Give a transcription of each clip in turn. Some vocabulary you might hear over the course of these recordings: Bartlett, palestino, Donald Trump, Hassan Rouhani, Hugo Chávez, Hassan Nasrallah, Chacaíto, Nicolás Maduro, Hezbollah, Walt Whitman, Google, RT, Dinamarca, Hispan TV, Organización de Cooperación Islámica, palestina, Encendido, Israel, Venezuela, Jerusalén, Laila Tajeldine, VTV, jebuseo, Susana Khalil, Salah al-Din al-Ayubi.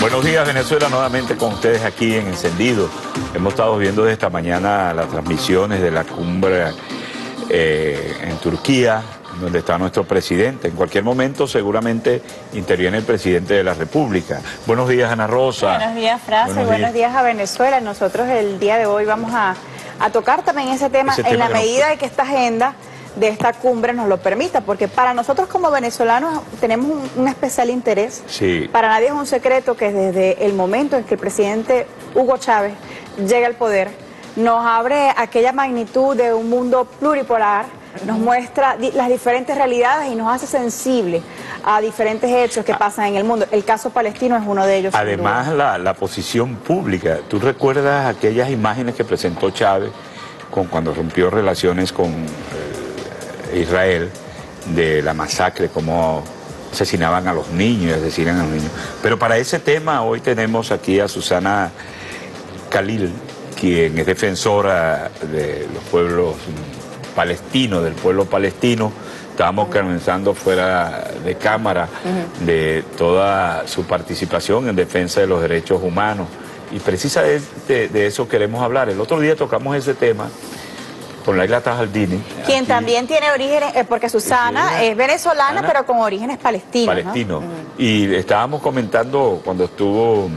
Buenos días, Venezuela, nuevamente con ustedes aquí en Encendido. Hemos estado viendo desde esta mañana las transmisiones de la cumbre en Turquía, donde está nuestro presidente. En cualquier momento seguramente interviene el presidente de la República. Buenos días, Ana Rosa. Buenos días, Francia. Buenos días a Venezuela. Nosotros el día de hoy vamos a tocar también ese tema en la medida de que esta agenda de esta cumbre nos lo permita, porque para nosotros como venezolanos tenemos un especial interés. Sí. Para nadie es un secreto que desde el momento en que el presidente Hugo Chávez llega al poder, nos abre aquella magnitud de un mundo pluripolar, nos muestra las diferentes realidades y nos hace sensibles a diferentes hechos que pasan en el mundo. El caso palestino es uno de ellos. Además, la posición pública. ¿Tú recuerdas aquellas imágenes que presentó Chávez cuando rompió relaciones con Israel, de la masacre, cómo asesinaban a los niños y asesinan a los niños? Pero para ese tema hoy tenemos aquí a Susana Khalil, quien es defensora de los pueblos palestino, del pueblo palestino. Estábamos comenzando fuera de cámara de toda su participación en defensa de los derechos humanos, y precisamente de eso queremos hablar. El otro día tocamos ese tema con Laila Tajeldine, quien también tiene orígenes, porque Susana es venezolana, pero con orígenes palestinos, ¿no? Y estábamos comentando cuando estuvo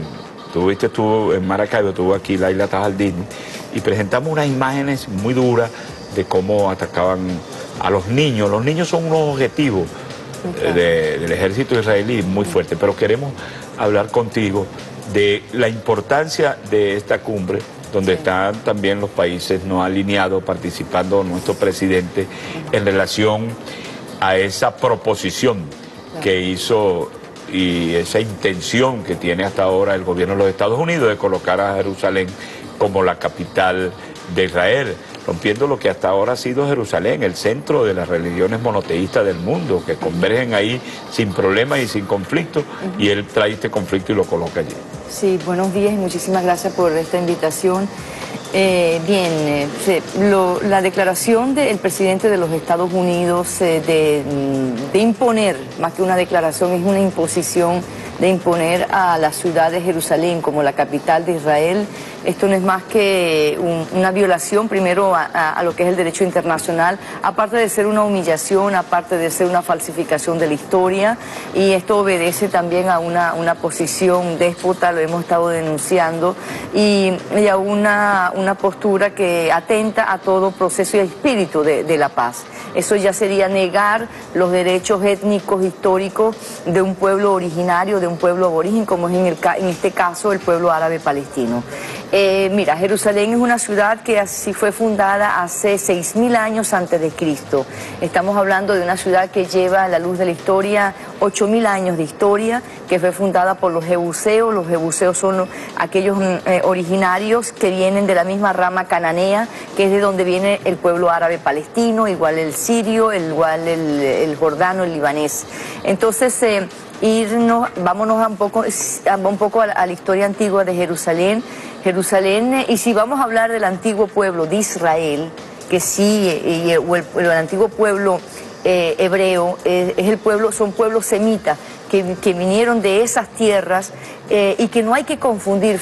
en Maracaibo, estuvo aquí Laila Tajeldine, y presentamos unas imágenes muy duras de cómo atacaban a los niños. Los niños son unos objetivos del ejército israelí muy fuerte, pero queremos hablar contigo de la importancia de esta cumbre, donde están también los países no alineados, participando nuestro presidente, en relación a esa proposición que hizo y esa intención que tiene hasta ahora el gobierno de los Estados Unidos de colocar a Jerusalén como la capital de Israel, rompiendo lo que hasta ahora ha sido Jerusalén, el centro de las religiones monoteístas del mundo, que convergen ahí sin problemas y sin conflicto, y él trae este conflicto y lo coloca allí. Sí, buenos días y muchísimas gracias por esta invitación. La declaración del presidente de los Estados Unidos de imponer, más que una declaración, es una imposición, de imponer a la ciudad de Jerusalén como la capital de Israel. Esto no es más que una violación primero a lo que es el derecho internacional, aparte de ser una humillación, aparte de ser una falsificación de la historia, y esto obedece también a una posición déspota, lo hemos estado denunciando, y a una postura que atenta a todo proceso y espíritu de la paz. Eso ya sería negar los derechos étnicos, históricos de un pueblo originario, de un pueblo aborigen, como es en este caso el pueblo árabe palestino. Mira, Jerusalén es una ciudad que así fue fundada hace 6.000 años antes de Cristo. Estamos hablando de una ciudad que lleva a la luz de la historia 8.000 años de historia, que fue fundada por los jebuseos. Los jebuseos son aquellos originarios que vienen de la misma rama cananea, que es de donde viene el pueblo árabe palestino, igual el sirio, igual el jordano, el libanés. Entonces, vámonos un poco a la historia antigua de Jerusalén, y si vamos a hablar del antiguo pueblo de Israel, que sí, o el antiguo pueblo hebreo, son pueblos semitas que vinieron de esas tierras, y que no hay que confundir,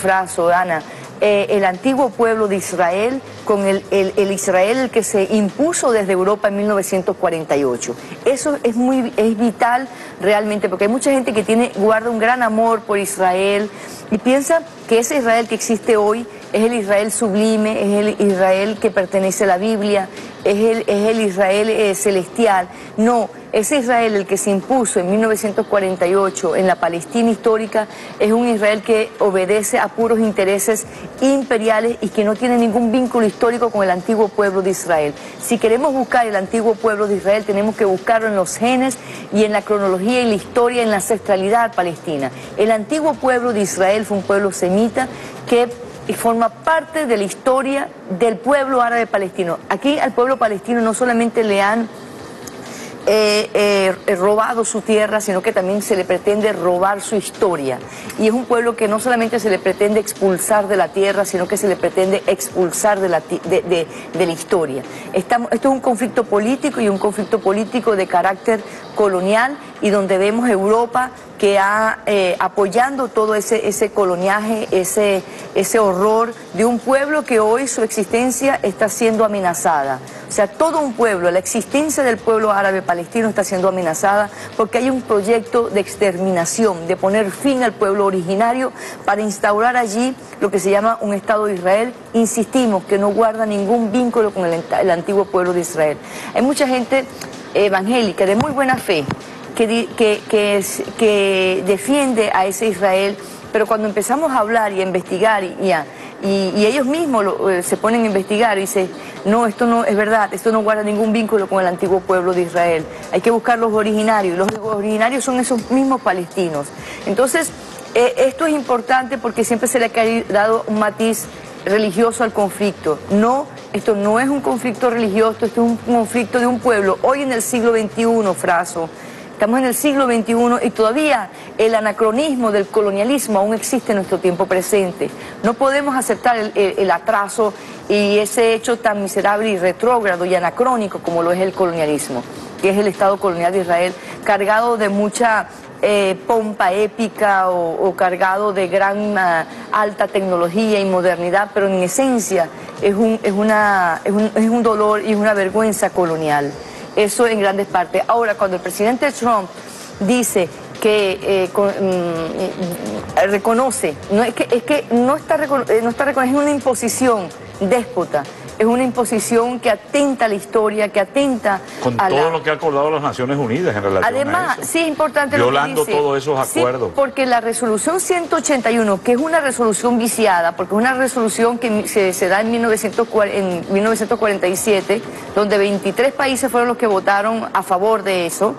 Ana, el antiguo pueblo de Israel con el Israel que se impuso desde Europa en 1948. Eso es vital realmente, porque hay mucha gente que guarda un gran amor por Israel y piensa que ese Israel que existe hoy es el Israel sublime, es el Israel que pertenece a la Biblia, es el Israel celestial. No, ese Israel, el que se impuso en 1948 en la Palestina histórica, es un Israel que obedece a puros intereses imperiales y que no tiene ningún vínculo histórico con el antiguo pueblo de Israel. Si queremos buscar el antiguo pueblo de Israel, tenemos que buscarlo en los genes y en la cronología y la historia, en la ancestralidad palestina. El antiguo pueblo de Israel fue un pueblo semita que forma parte de la historia del pueblo árabe palestino. Aquí al pueblo palestino no solamente le han robado su tierra, sino que también se le pretende robar su historia. Y es un pueblo que no solamente se le pretende expulsar de la tierra, sino que se le pretende expulsar de la historia. Esto es un conflicto político, y un conflicto político de carácter colonial, y donde vemos Europa que apoyando todo ese coloniaje, ese horror de un pueblo que hoy su existencia está siendo amenazada. O sea, todo un pueblo, la existencia del pueblo árabe palestino está siendo amenazada porque hay un proyecto de exterminación, de poner fin al pueblo originario para instaurar allí lo que se llama un Estado de Israel. Insistimos que no guarda ningún vínculo con el antiguo pueblo de Israel. Hay mucha gente evangélica de muy buena fe que defiende a ese Israel, pero cuando empezamos a hablar y a investigar y ellos mismos se ponen a investigar y dicen, no, esto no es verdad, esto no guarda ningún vínculo con el antiguo pueblo de Israel. Hay que buscar los originarios. Los originarios son esos mismos palestinos. Entonces, esto es importante porque siempre se le ha dado un matiz religioso al conflicto. No, esto no es un conflicto religioso, esto es un conflicto de un pueblo. Hoy en el siglo XXI, Fraso, estamos en el siglo XXI y todavía el anacronismo del colonialismo aún existe en nuestro tiempo presente. No podemos aceptar el atraso y ese hecho tan miserable y retrógrado y anacrónico como lo es el colonialismo, que es el Estado colonial de Israel, cargado de mucha pompa épica o cargado de gran alta tecnología y modernidad, pero en esencia es un dolor y una vergüenza colonial. Eso en grandes partes. Ahora, cuando el presidente Trump dice que reconoce, es que no está reconociendo, es una imposición déspota, es una imposición que atenta a la historia, que atenta a todo lo que ha acordado las Naciones Unidas en relación a eso. Sí, es importante lo que dice, todos esos acuerdos. Sí, porque la resolución 181, que es una resolución viciada, porque es una resolución que se da en 1947, donde 23 países fueron los que votaron a favor de eso,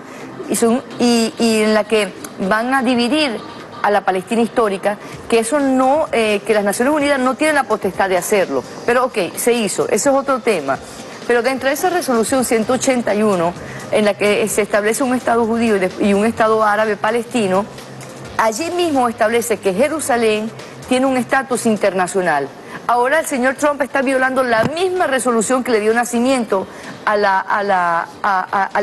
y en la que van a dividir a la Palestina histórica, que eso no, que las Naciones Unidas no tienen la potestad de hacerlo. Pero ok, se hizo, eso es otro tema. Pero dentro de esa resolución 181, en la que se establece un Estado judío y un Estado árabe palestino, allí mismo establece que Jerusalén tiene un estatus internacional. Ahora el señor Trump está violando la misma resolución que le dio nacimiento al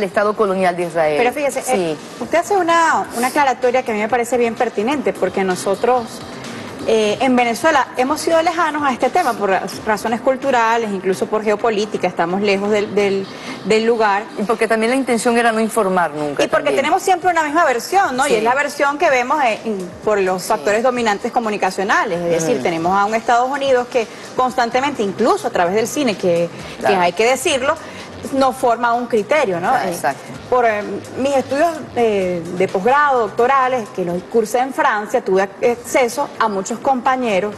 Estado colonial de Israel. Pero fíjese, sí, usted hace una aclaratoria que a mí me parece bien pertinente, porque nosotros en Venezuela hemos sido lejanos a este tema por razones culturales, incluso por geopolítica, estamos lejos del lugar. Y porque también la intención era no informar nunca. Y porque tenemos siempre una misma versión, ¿no? Sí. Y es la versión que vemos por los factores dominantes comunicacionales, es decir, tenemos a un Estados Unidos que constantemente, incluso a través del cine, que hay que decirlo, nos forma un criterio, ¿no? Exacto. Por mis estudios de posgrado, doctorales, que los cursé en Francia, tuve acceso a muchos compañeros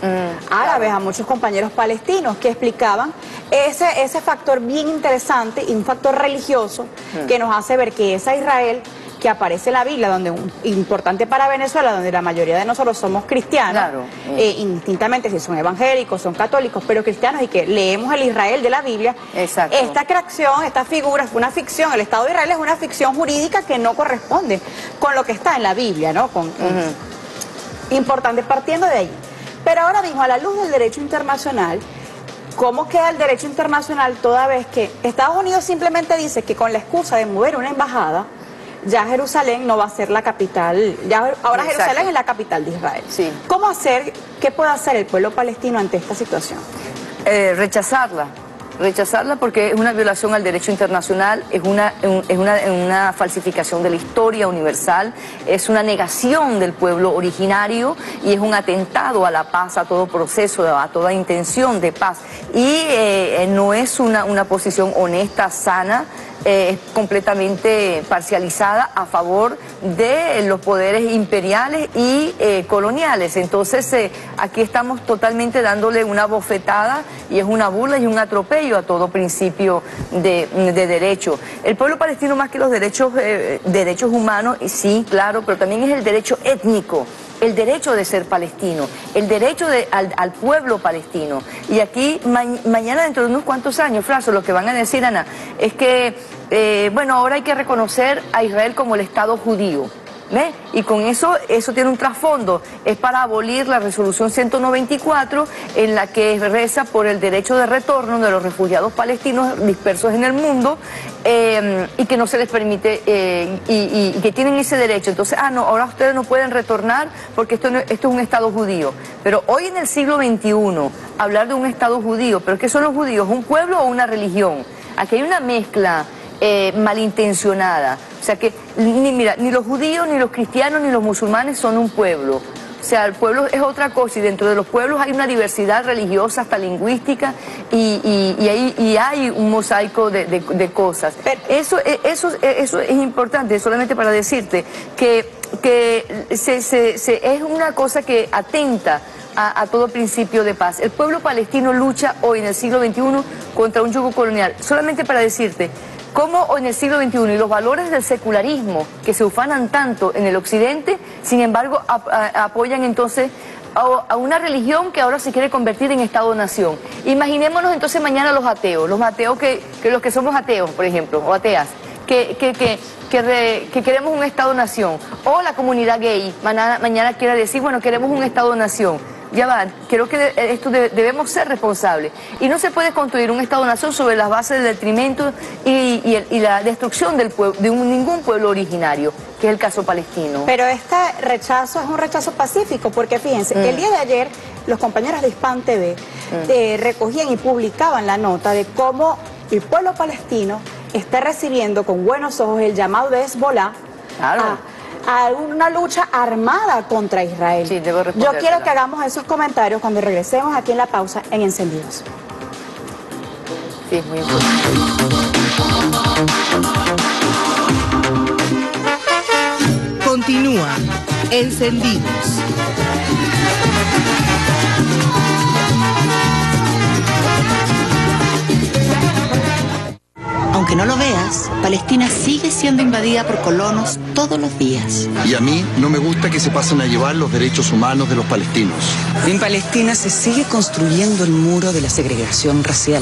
árabes, a muchos compañeros palestinos que explicaban ese factor bien interesante y un factor religioso que nos hace ver que esa Israel que aparece en la Biblia, donde importante para Venezuela, donde la mayoría de nosotros somos cristianos, indistintamente si son evangélicos, son católicos, pero cristianos, y que leemos el Israel de la Biblia. Exacto. Esta creación, esta figura, es una ficción. El Estado de Israel es una ficción jurídica que no corresponde con lo que está en la Biblia, ¿no? Importante, partiendo de ahí. Pero ahora mismo, a la luz del derecho internacional, ¿cómo queda el derecho internacional toda vez que Estados Unidos simplemente dice que con la excusa de mover una embajada, ya Jerusalén no va a ser la capital, ya ahora Jerusalén es la capital de Israel? Sí. ¿Cómo hacer, qué puede hacer el pueblo palestino ante esta situación? Rechazarla porque es una violación al derecho internacional, es una falsificación de la historia universal, es una negación del pueblo originario y es un atentado a la paz, a todo proceso, a toda intención de paz. Y no es una posición honesta, sana, es completamente parcializada a favor de los poderes imperiales y coloniales. Entonces aquí estamos totalmente dándole una bofetada, y es una burla y un atropello a todo principio de derecho. El pueblo palestino, más que los derechos humanos, y sí, claro, pero también es el derecho étnico. el derecho de ser palestino, el derecho al pueblo palestino. Y aquí mañana, dentro de unos cuantos años, Franzo, lo que van a decir, Ana, es que, bueno, ahora hay que reconocer a Israel como el Estado judío. ¿Ve? Y con eso tiene un trasfondo, es para abolir la resolución 194 en la que reza por el derecho de retorno de los refugiados palestinos dispersos en el mundo y que no se les permite y que tienen ese derecho. Entonces, no, ahora ustedes no pueden retornar porque esto es un Estado judío. Pero hoy en el siglo XXI, hablar de un Estado judío, pero ¿qué son los judíos? ¿Un pueblo o una religión? Aquí hay una mezcla malintencionada. O sea que, ni los judíos, ni los cristianos, ni los musulmanes son un pueblo. O sea, el pueblo es otra cosa y dentro de los pueblos hay una diversidad religiosa, hasta lingüística, y hay un mosaico de cosas. Pero eso es importante, solamente para decirte que es una cosa que atenta a todo principio de paz. El pueblo palestino lucha hoy en el siglo XXI contra un yugo colonial. Solamente para decirte, ¿cómo en el siglo XXI y los valores del secularismo que se ufanan tanto en el occidente, sin embargo, apoyan entonces a una religión que ahora se quiere convertir en Estado-nación? Imaginémonos entonces mañana los ateos que los que somos ateos, por ejemplo, o ateas, que queremos un Estado-nación, o la comunidad gay mañana quiera decir, bueno, queremos un Estado-nación. Ya va, creo que debemos ser responsables. Y no se puede construir un Estado-nación sobre las bases del detrimento y la destrucción de ningún pueblo originario, que es el caso palestino. Pero este rechazo es un rechazo pacífico, porque fíjense, el día de ayer los compañeros de Hispan TV recogían y publicaban la nota de cómo el pueblo palestino está recibiendo con buenos ojos el llamado de Hezbollah. Claro. A una lucha armada contra Israel. Sí, debo responder. Yo quiero que hagamos esos comentarios cuando regresemos aquí en la pausa en Encendidos. Sí, muy importante. Continúa Encendidos. Aunque no lo veas, Palestina sigue siendo invadida por colonos todos los días. Y a mí no me gusta que se pasen a llevar los derechos humanos de los palestinos. En Palestina se sigue construyendo el muro de la segregación racial.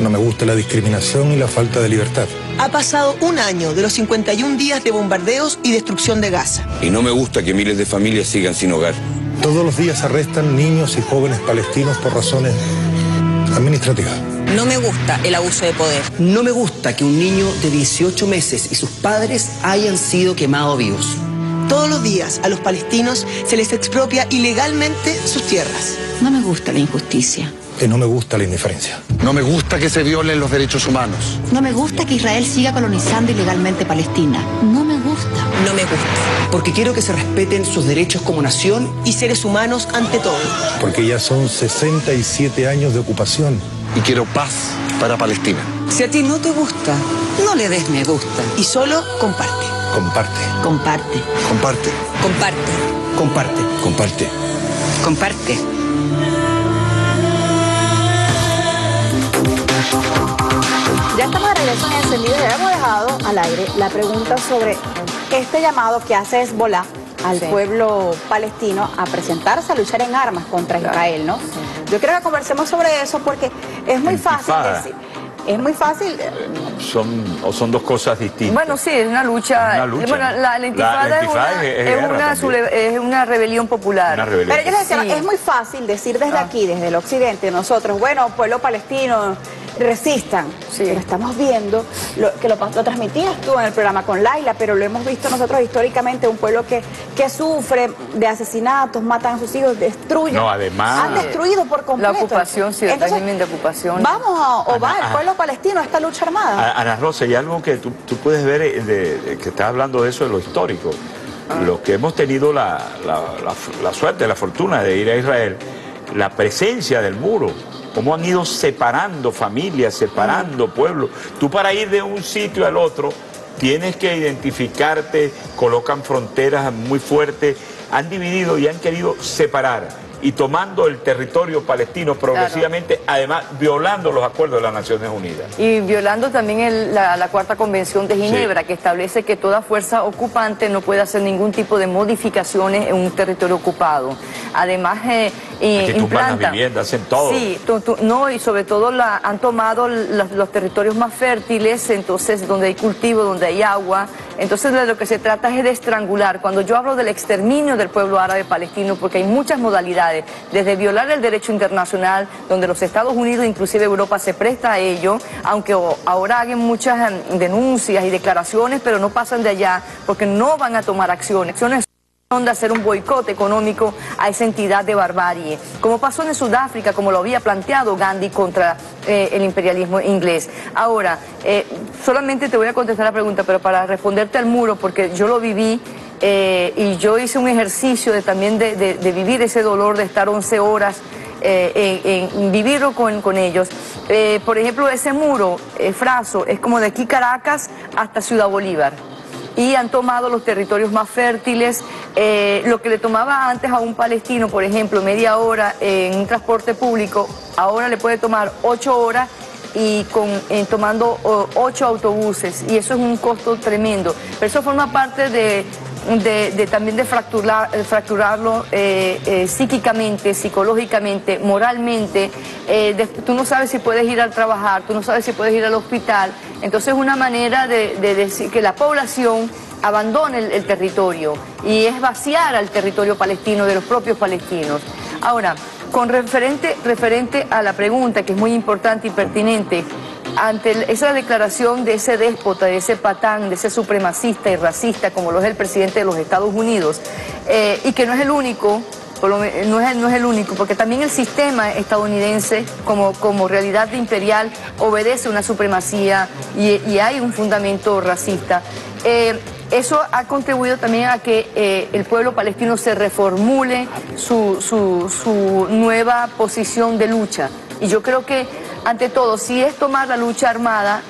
No me gusta la discriminación y la falta de libertad. Ha pasado un año de los 51 días de bombardeos y destrucción de Gaza. Y no me gusta que miles de familias sigan sin hogar. Todos los días arrestan niños y jóvenes palestinos por razones administrativas. No me gusta el abuso de poder. No me gusta que un niño de 18 meses y sus padres hayan sido quemados vivos. Todos los días a los palestinos se les expropia ilegalmente sus tierras. No me gusta la injusticia. Y no me gusta la indiferencia. No me gusta que se violen los derechos humanos. No me gusta que Israel siga colonizando ilegalmente Palestina. No me gusta. No me gusta. Porque quiero que se respeten sus derechos como nación y seres humanos ante todo. Porque ya son 67 años de ocupación. Y quiero paz para Palestina. Si a ti no te gusta, no le des me gusta. Y solo comparte. Comparte. Comparte. Comparte. Comparte. Comparte. Comparte. Comparte. Ya estamos de regreso en Encendido y hemos dejado al aire la pregunta sobre este llamado que hace Hezbollah al pueblo palestino a presentarse a luchar en armas contra Israel, ¿no? Yo creo que conversemos sobre eso porque es muy fácil decir. Es muy fácil. Son dos cosas distintas. Bueno, sí, es una lucha. Bueno, la intifada es una rebelión popular. Una rebelión. Pero yo les decía, es muy fácil decir desde aquí, desde el occidente, nosotros, bueno, pueblo palestino, resistan. Sí. Pero estamos viendo, que lo transmitías tú en el programa con Laila, pero lo hemos visto nosotros históricamente, un pueblo que sufre de asesinatos, matan a sus hijos, destruyen. No, además. Han destruido por completo. La ocupación, sí, el régimen de ocupación. Vamos al pueblo palestino, a esta lucha armada. Ana Rosa, y algo que tú puedes ver, que estás hablando de eso, de lo histórico. Los que hemos tenido la suerte, la fortuna de ir a Israel, la presencia del muro. Cómo han ido separando familias, separando pueblos. Tú para ir de un sitio al otro tienes que identificarte, colocan fronteras muy fuertes, han dividido y han querido separar. y tomando el territorio palestino progresivamente, claro, además violando los acuerdos de las Naciones Unidas. Y violando también la Cuarta Convención de Ginebra, sí, que establece que toda fuerza ocupante no puede hacer ningún tipo de modificaciones en un territorio ocupado. Además, tumban las viviendas, hacen todo. Sí, no, y sobre todo han tomado los territorios más fértiles, entonces donde hay cultivo, donde hay agua. Entonces de lo que se trata es de estrangular. Cuando yo hablo del exterminio del pueblo árabe palestino, porque hay muchas modalidades, desde violar el derecho internacional, donde los Estados Unidos, inclusive Europa, se presta a ello, aunque ahora hagan muchas denuncias y declaraciones, pero no pasan de allá, porque no van a tomar acciones. De hacer un boicot económico a esa entidad de barbarie, como pasó en Sudáfrica, como lo había planteado Gandhi contra el imperialismo inglés. Ahora, solamente te voy a contestar la pregunta, pero para responderte al muro, porque yo lo viví, y yo hice un ejercicio de vivir ese dolor, de estar 11 horas en vivirlo con ellos. Por ejemplo, ese muro, Fraso, es como de aquí Caracas hasta Ciudad Bolívar, y han tomado los territorios más fértiles. Lo que le tomaba antes a un palestino, por ejemplo, media hora en un transporte público, ahora le puede tomar 8 horas y tomando 8 autobuses, y eso es un costo tremendo. Pero eso forma parte también de fracturarlo psíquicamente, psicológicamente, moralmente. Tú no sabes si puedes ir a trabajar, tú no sabes si puedes ir al hospital. Entonces es una manera de decir que la población abandone el territorio, y es vaciar al territorio palestino de los propios palestinos. Ahora, con referente a la pregunta, que es muy importante y pertinente, ante esa declaración de ese déspota, de ese patán, de ese supremacista y racista como lo es el presidente de los Estados Unidos, y que no es el único, no es el único, porque también el sistema estadounidense como realidad imperial obedece una supremacía y hay un fundamento racista. Eso ha contribuido también a que el pueblo palestino se reformule su nueva posición de lucha. Y yo creo que, ante todo, si es tomar la lucha armada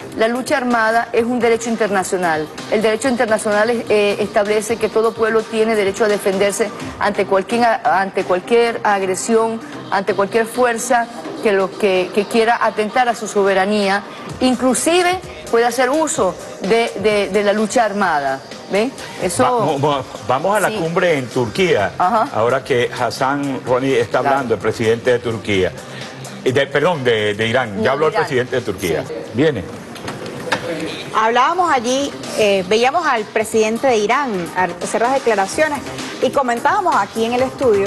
es un derecho internacional. El derecho internacional establece que todo pueblo tiene derecho a defenderse ante cualquier agresión, ante cualquier fuerza que quiera atentar a su soberanía, inclusive puede hacer uso de la lucha armada. ¿Ve? Eso... Vamos a la, sí, cumbre en Turquía. Ajá. Ahora que Hassan Rouhani está hablando, el presidente de Turquía. Perdón, de Irán. Ya habló el presidente de Turquía. Sí. Viene. Hablábamos allí, veíamos al presidente de Irán hacer las declaraciones y comentábamos aquí en el estudio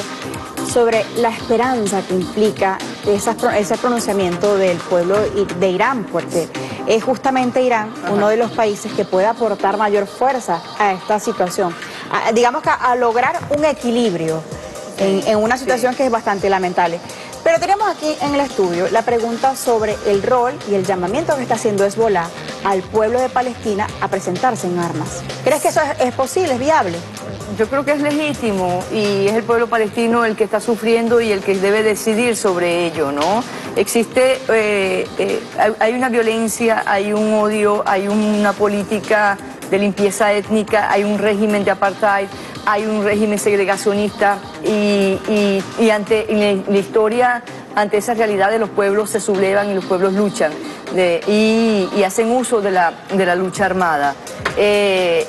sobre la esperanza que implica ese pronunciamiento del pueblo de Irán, porque es justamente Irán, ajá, uno de los países que puede aportar mayor fuerza a esta situación, digamos que a lograr un equilibrio en una situación, sí, que es bastante lamentable. Pero tenemos aquí en el estudio la pregunta sobre el rol y el llamamiento que está haciendo Hezbollah al pueblo de Palestina a presentarse en armas. ¿Crees que eso es posible, es viable? Yo creo que es legítimo, y es el pueblo palestino el que está sufriendo y el que debe decidir sobre ello, ¿no? Existe, hay una violencia, hay un odio, hay una política de limpieza étnica, hay un régimen de apartheid, hay un régimen segregacionista, y en la historia, ante esa realidad, los pueblos se sublevan y los pueblos luchan y hacen uso de la lucha armada.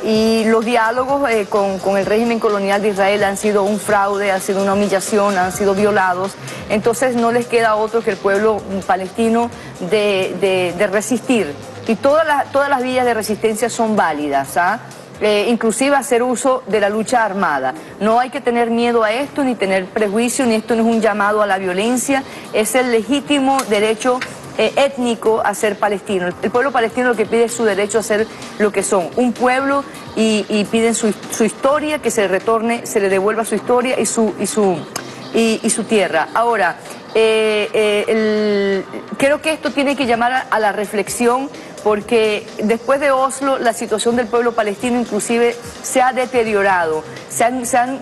Y los diálogos con el régimen colonial de Israel han sido un fraude, han sido una humillación, han sido violados. Entonces no les queda otro que el pueblo palestino de resistir. Y todas las vías de resistencia son válidas, ¿ah? Inclusive hacer uso de la lucha armada. No hay que tener miedo a esto, ni tener prejuicio, ni esto no es un llamado a la violencia. Es el legítimo derecho étnico a ser palestino. El pueblo palestino lo que pide es su derecho a ser lo que son, un pueblo, y piden su historia, que se retorne, se le devuelva su historia y su tierra. Ahora, creo que esto tiene que llamar a la reflexión, porque después de Oslo la situación del pueblo palestino inclusive se ha deteriorado, se han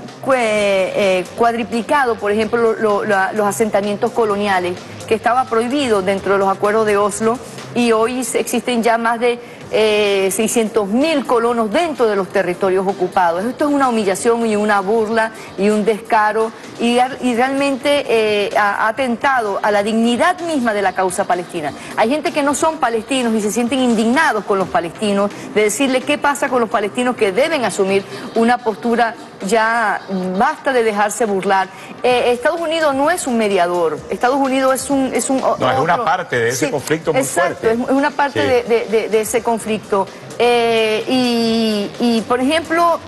cuadriplicado, por ejemplo, los asentamientos coloniales, que estaba prohibido dentro de los acuerdos de Oslo, y hoy existen ya más de 600.000 colonos dentro de los territorios ocupados. Esto es una humillación y una burla y un descaro y realmente ha atentado a la dignidad misma de la causa palestina. Hay gente que no son palestinos y se sienten indignados con los palestinos, de decirle qué pasa con los palestinos, que deben asumir una postura, ya basta de dejarse burlar. Estados Unidos no es un mediador, Estados Unidos es una parte de ese conflicto muy fuerte. Exacto, es una parte de ese conflicto. Y por ejemplo,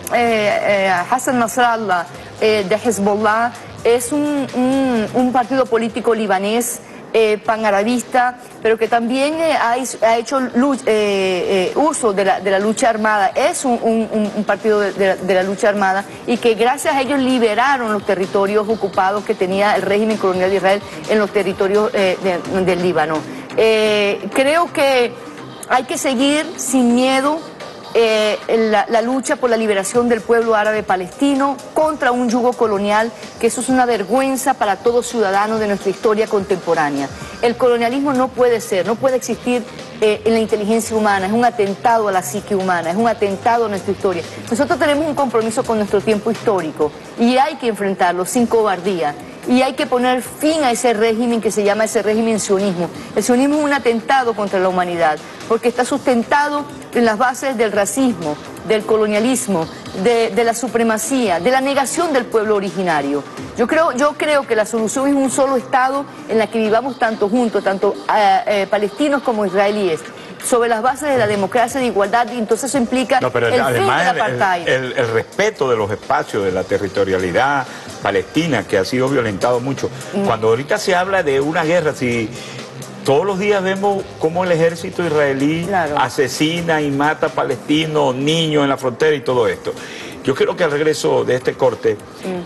Hassan Nasrallah de Hezbollah es un partido político libanés, panarabista, pero que también ha hecho uso de la lucha armada, es un partido de la lucha armada, y que gracias a ellos liberaron los territorios ocupados que tenía el régimen colonial de Israel en los territorios del Líbano. Creo que hay que seguir sin miedo la lucha por la liberación del pueblo árabe palestino contra un yugo colonial, que eso es una vergüenza para todo ciudadano de nuestra historia contemporánea. El colonialismo no puede ser, no puede existir en la inteligencia humana, es un atentado a la psique humana, es un atentado a nuestra historia. Nosotros tenemos un compromiso con nuestro tiempo histórico y hay que enfrentarlo sin cobardía. Y hay que poner fin a ese régimen que se llama ese régimen sionismo. El sionismo es un atentado contra la humanidad, porque está sustentado en las bases del racismo, del colonialismo, de la supremacía, de la negación del pueblo originario. Yo creo que la solución es un solo Estado en la que vivamos tanto juntos, tanto palestinos como israelíes, sobre las bases de la democracia, de igualdad, y entonces eso implica el fin del apartheid. El respeto de los espacios, de la territorialidad palestina, que ha sido violentado mucho. Cuando ahorita se habla de una guerra, si todos los días vemos cómo el ejército israelí asesina y mata palestinos, niños en la frontera y todo esto. Yo quiero que al regreso de este corte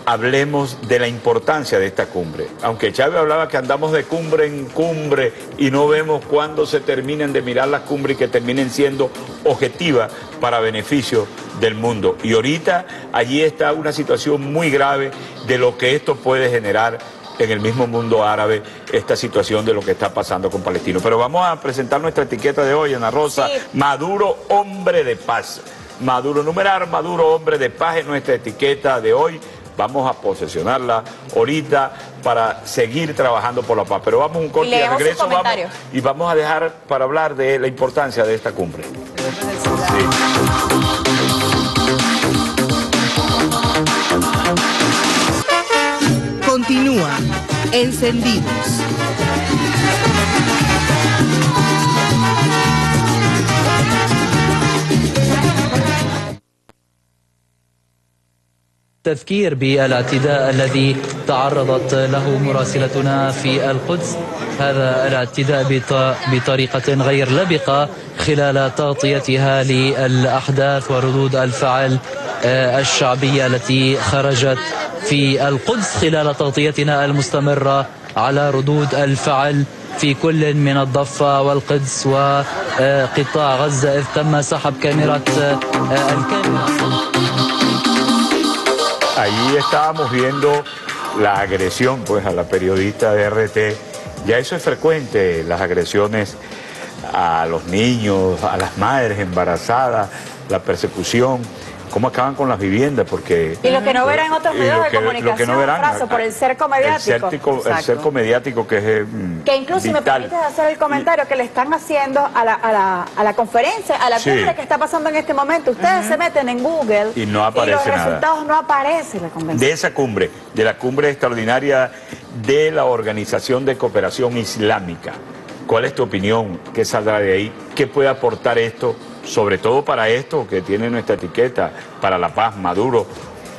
hablemos de la importancia de esta cumbre. Aunque Chávez hablaba que andamos de cumbre en cumbre y no vemos cuándo se terminan de mirar las cumbres y que terminen siendo objetivas para beneficio del mundo. Y ahorita allí está una situación muy grave de lo que esto puede generar en el mismo mundo árabe, esta situación de lo que está pasando con palestinos. Pero vamos a presentar nuestra etiqueta de hoy, Ana Rosa. Sí. Maduro, hombre de paz. Maduro numeral, Maduro hombre de paz, en nuestra etiqueta de hoy. Vamos a posesionarla ahorita para seguir trabajando por la paz. Pero vamos un corte y al regreso vamos a dejar para hablar de la importancia de esta cumbre. Sí. Continúa Encendidos. التفكير بالاعتداء الذي تعرضت له مراسلتنا في القدس، هذا الاعتداء بطريقة غير لبقة خلال تغطيتها للأحداث وردود الفعل الشعبية التي خرجت في القدس خلال تغطيتنا المستمرة على ردود الفعل في كل من الضفة والقدس وقطاع غزة، إذ تم سحب كاميرا Ahí estábamos viendo la agresión pues a la periodista de RT. Ya eso es frecuente, las agresiones a los niños, a las madres embarazadas, la persecución, cómo acaban con las viviendas, porque... Y lo que no verán en otros medios de comunicación, lo que no verán, frazo, por el cerco mediático. El cerco mediático que es que incluso, si me permites hacer el comentario, que le están haciendo a la conferencia, a la cumbre que está pasando en este momento. Ustedes se meten en Google y no aparece nada. Los resultados no aparecen, la convención. De esa cumbre, de la cumbre extraordinaria de la Organización de Cooperación Islámica. ¿Cuál es tu opinión? ¿Qué saldrá de ahí? ¿Qué puede aportar esto? Sobre todo para esto que tiene nuestra etiqueta, para la paz, Maduro,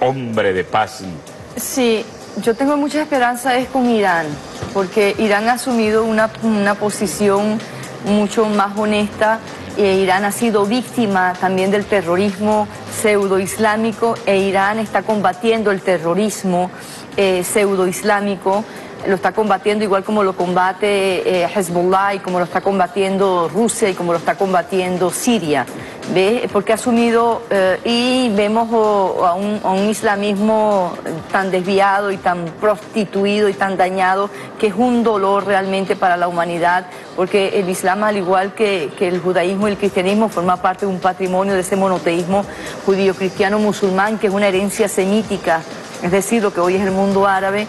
hombre de paz. Sí, yo tengo mucha esperanza es con Irán, porque Irán ha asumido una posición mucho más honesta. Irán ha sido víctima también del terrorismo pseudo-islámico e Irán está combatiendo el terrorismo pseudo-islámico. lo está combatiendo igual como lo combate Hezbollah y como lo está combatiendo Rusia y como lo está combatiendo Siria. ¿Ve? Porque ha asumido y vemos a un islamismo tan desviado y tan prostituido y tan dañado, que es un dolor realmente para la humanidad, porque el islam, al igual que el judaísmo y el cristianismo, forma parte de un patrimonio de ese monoteísmo judío-cristiano-musulmán, que es una herencia semítica, es decir, lo que hoy es el mundo árabe.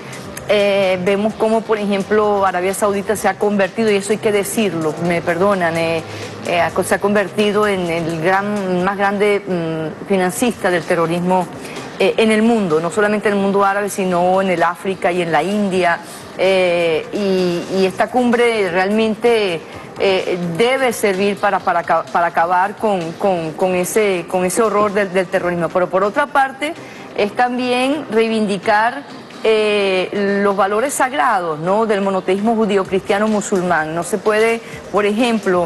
Vemos cómo, por ejemplo, Arabia Saudita se ha convertido, y eso hay que decirlo, me perdonan, se ha convertido en el más grande financista del terrorismo en el mundo, no solamente en el mundo árabe, sino en el África y en la India. Y esta cumbre realmente debe servir para acabar con ese horror del terrorismo. Pero por otra parte, es también reivindicar los valores sagrados, ¿no?, del monoteísmo judío-cristiano-musulmán. No se puede, por ejemplo,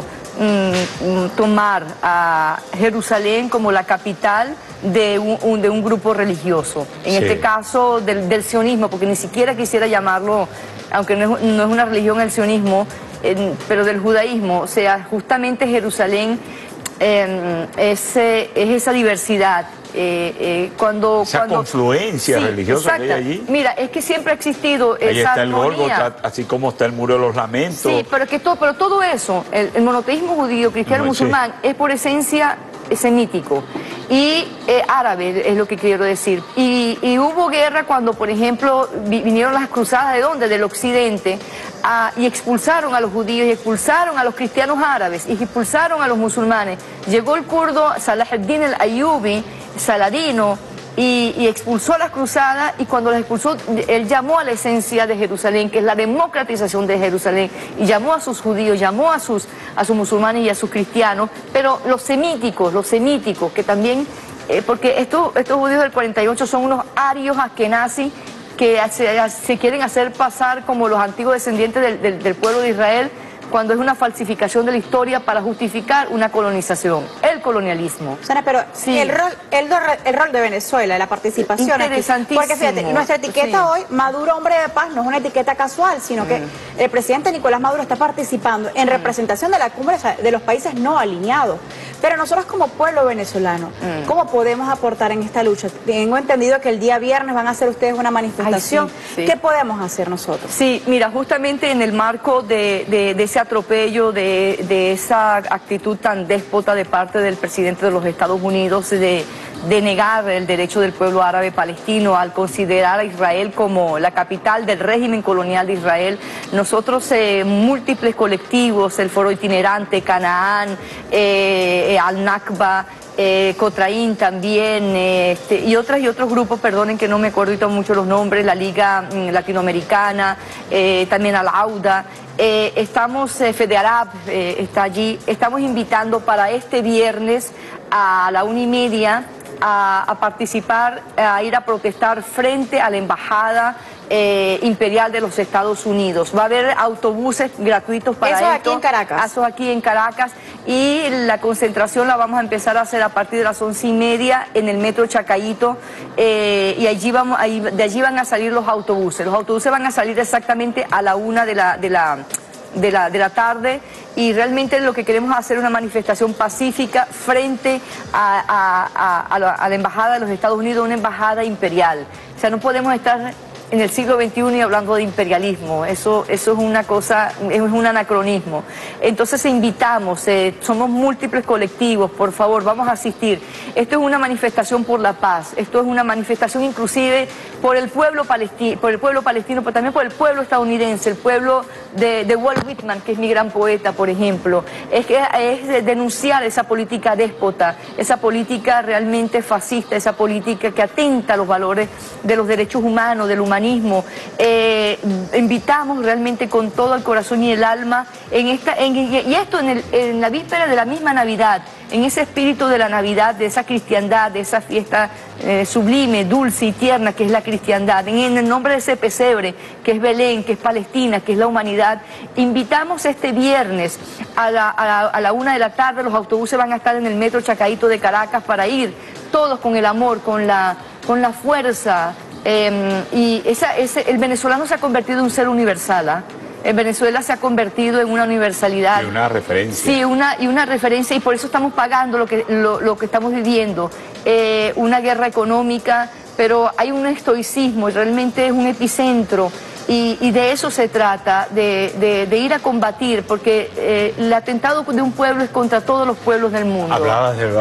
tomar a Jerusalén como la capital de un grupo religioso. En este caso del sionismo, porque ni siquiera quisiera llamarlo, aunque no es una religión el sionismo, pero del judaísmo. O sea, justamente Jerusalén es esa diversidad. Esa confluencia religiosa que hay allí. Mira, es que siempre ha existido esa. Ahí está el Gólgota, así como está el Muro de los Lamentos. Sí, pero todo eso, el monoteísmo judío, cristiano, musulmán, es por esencia semítico y árabe, es lo que quiero decir. Y hubo guerra cuando, por ejemplo, vinieron las cruzadas, ¿de dónde? Del occidente, y expulsaron a los judíos, y expulsaron a los cristianos árabes, y expulsaron a los musulmanes. Llegó el kurdo Salah al-Din al-Ayubi, Saladino, y expulsó a las cruzadas, y cuando las expulsó, él llamó a la esencia de Jerusalén, que es la democratización de Jerusalén, y llamó a sus judíos, llamó a sus musulmanes y a sus cristianos, pero los semíticos, que también, porque estos judíos del 48 son unos arios askenazis que se quieren hacer pasar como los antiguos descendientes del pueblo de Israel, cuando es una falsificación de la historia para justificar una colonización, el colonialismo. Susana, pero sí, el rol de Venezuela, la participación. Interesantísimo. Aquí, porque fíjate, nuestra etiqueta hoy, Maduro hombre de paz, no es una etiqueta casual, sino que el presidente Nicolás Maduro está participando en representación de la cumbre de los países no alineados. Pero nosotros como pueblo venezolano, ¿cómo podemos aportar en esta lucha? Tengo entendido que el día viernes van a hacer ustedes una manifestación. ¿Qué podemos hacer nosotros? Sí, mira, justamente en el marco de ese atropello, de esa actitud tan déspota de parte del presidente de los Estados Unidos de negar el derecho del pueblo árabe palestino al considerar a Israel como la capital del régimen colonial de Israel, nosotros múltiples colectivos, el Foro Itinerante, Canaán, Al-Nakba, Cotraín también, y otros grupos, perdonen que no me acuerdo tan mucho los nombres, la Liga Latinoamericana, también Al-Auda, estamos, Fede Arab está allí, estamos invitando para este viernes a la 1:30 a participar, a ir a protestar frente a la Embajada Imperial de los Estados Unidos. Va a haber autobuses gratuitos para eso. Aquí en Caracas. Eso aquí en Caracas. Y la concentración la vamos a empezar a hacer a partir de las 11:30 en el metro Chacaíto, y de allí van a salir los autobuses. Los autobuses van a salir exactamente a la 1 de la tarde, y realmente lo que queremos hacer es una manifestación pacífica frente a la Embajada de los Estados Unidos, una embajada imperial. O sea, no podemos estar en el siglo XXI y hablando de imperialismo, eso es una cosa, es un anacronismo. Entonces invitamos, somos múltiples colectivos, por favor, vamos a asistir. Esto es una manifestación por la paz, esto es una manifestación inclusive por el pueblo palestino, pero también por el pueblo estadounidense, el pueblo de Walt Whitman, que es mi gran poeta, por ejemplo. Es denunciar esa política déspota, esa política realmente fascista, esa política que atenta a los valores de los derechos humanos, del humanismo. Invitamos realmente con todo el corazón y el alma en la víspera de la misma Navidad, en ese espíritu de la Navidad, de esa cristiandad, de esa fiesta sublime, dulce y tierna que es la cristiandad, en el nombre de ese pesebre que es Belén, que es Palestina, que es la humanidad. Invitamos este viernes a la 1 de la tarde, los autobuses van a estar en el metro Chacaíto de Caracas, para ir todos con el amor, con la fuerza Y el venezolano se ha convertido en un ser universal, ¿ah? En Venezuela se ha convertido en una universalidad. Y una referencia. Sí, una referencia, y por eso estamos pagando lo que estamos viviendo. Una guerra económica, pero hay un estoicismo, y realmente es un epicentro. Y de eso se trata, de ir a combatir, porque el atentado de un pueblo es contra todos los pueblos del mundo. Hablabas de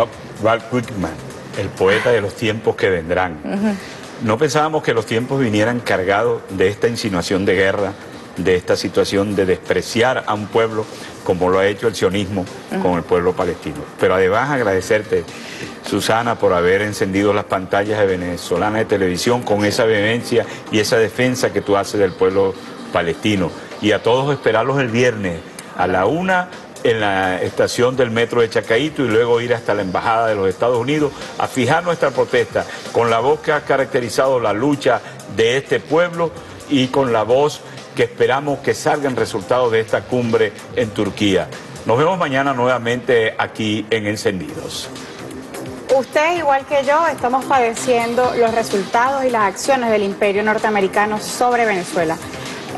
Walt Whitman, el poeta de los tiempos que vendrán. No pensábamos que los tiempos vinieran cargados de esta insinuación de guerra, de esta situación de despreciar a un pueblo como lo ha hecho el sionismo con el pueblo palestino. Pero además agradecerte, Susana, por haber encendido las pantallas de Venezolana de Televisión con esa vehemencia y esa defensa que tú haces del pueblo palestino. Y a todos esperarlos el viernes a la 1 en la estación del metro de Chacaíto y luego ir hasta la Embajada de los Estados Unidos a fijar nuestra protesta con la voz que ha caracterizado la lucha de este pueblo y con la voz que esperamos que salgan resultados de esta cumbre en Turquía. Nos vemos mañana nuevamente aquí en Encendidos. Usted, igual que yo, estamos padeciendo los resultados y las acciones del imperio norteamericano sobre Venezuela.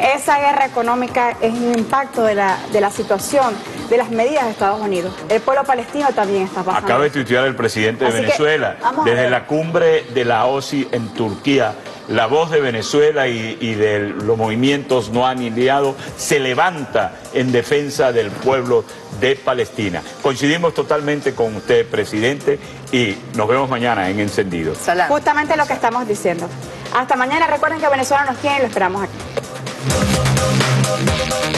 Esa guerra económica es un impacto de la situación, de las medidas de Estados Unidos. El pueblo palestino también está pasando. Acaba de tuitear el presidente de Venezuela, desde la cumbre de la OSI en Turquía. La voz de Venezuela y de los movimientos no alineados se levanta en defensa del pueblo de Palestina. Coincidimos totalmente con usted, presidente, y nos vemos mañana en Encendido. Salam. Justamente lo que estamos diciendo. Hasta mañana. Recuerden que Venezuela nos tiene y lo esperamos aquí.